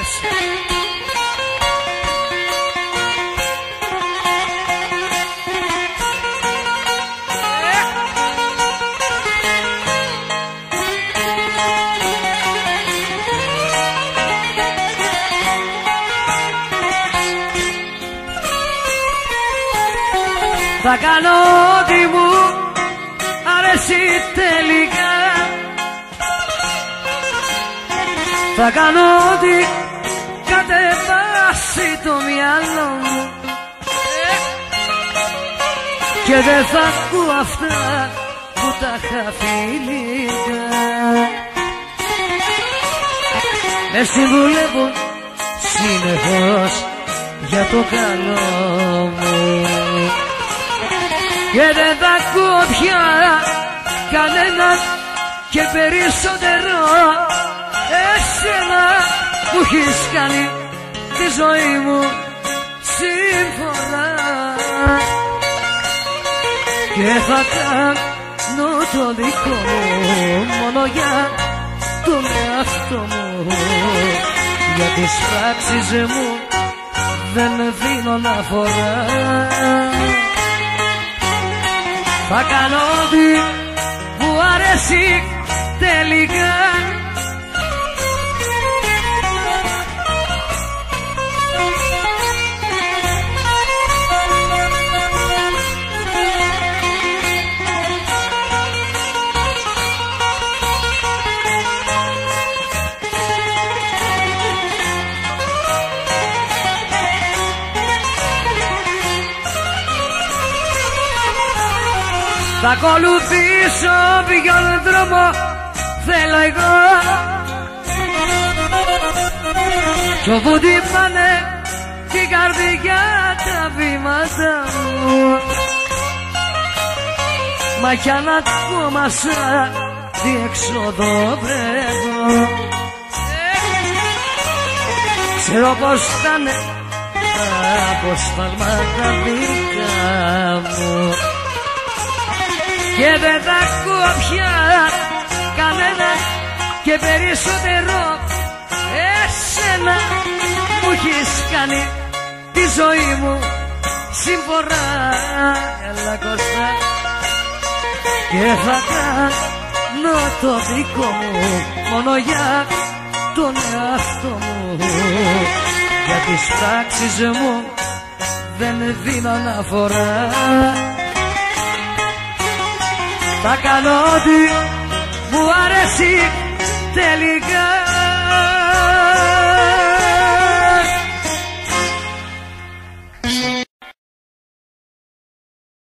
σας. Θα κάνω ό,τι μου αρέσει τελικά. Θα κάνω ό,τι κατεβάσει το μυαλό μου και δεν θα ακούω αυτά που τα χαφιλικά. Με συμβουλεύω συνεχώς για το καλό μου και δεν θα ακούω πια κανένα και περισσότερο εσένα που έχεις κάνει τη ζωή μου σύμφωνα. Και θα κάνω το δικό μου μόνο για τον εαυτό μου, για τις πράξεις μου δεν δίνω να αφορά. Θα κάνω ό,τι μου αρέσει τελικά. Θα ακολουθήσω ποιον δρόμο θέλω εγώ κι όπου τυπάνε την καρδιά τα βήματα μου. Μα κι αν ακόμα σαν διέξοδο βρέχω, ξέρω πως θα είναι τα αποσφαλμάτα δικά μου και δεν θα ακούω πια κανένα και περισσότερο εσένα μου έχεις κάνει τη ζωή μου συμφορά. Έλα Κώστα, και θα κάνω το δικό μου μόνο για τον εαυτό μου, για τις πράξεις μου δεν δίνω αναφορά. Θα κάνω ό,τι μου αρέσει τελικά.